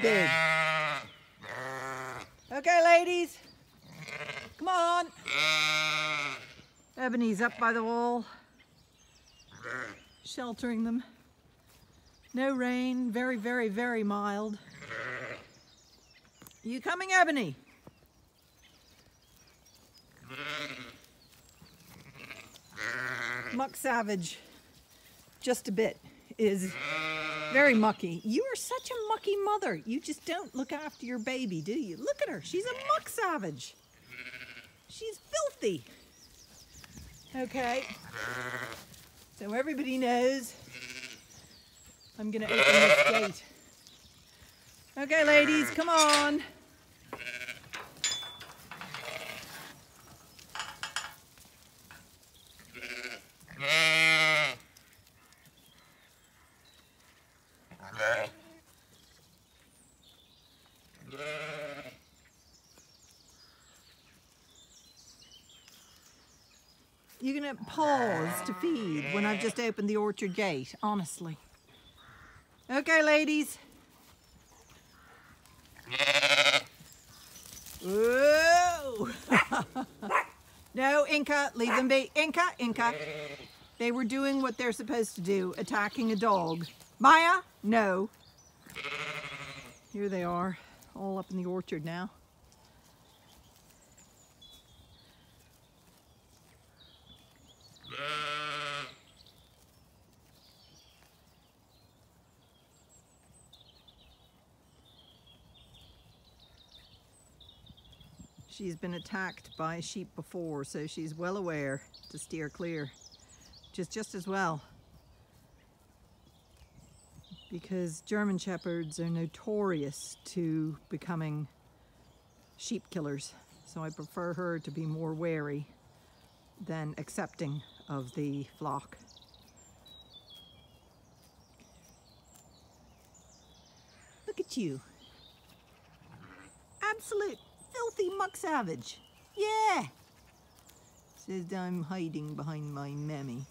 big. Okay, ladies. Come on. Ebony's up by the wall, sheltering them. No rain, very, very, very mild. You coming, Ebony? Muck Savage, JustABit, is very mucky. You are such a mucky mother. You just don't look after your baby, do you? Look at her. She's a muck savage. She's filthy. Okay. So everybody knows I'm going to open this gate. Okay, ladies, come on. You're going to pause to feed when I've just opened the orchard gate, honestly. Okay, ladies. Whoa! No, Inca, leave them be. Inca, Inca. They were doing what they're supposed to do, attacking a dog. Maya, no. Here they are, all up in the orchard now. She's been attacked by a sheep before, so she's well aware to steer clear, which is just as well, because German Shepherds are notorious to becoming sheep killers. So I prefer her to be more wary than accepting of the flock. Look at you. Absolute filthy muck savage. Yeah. Says I'm hiding behind my mammy.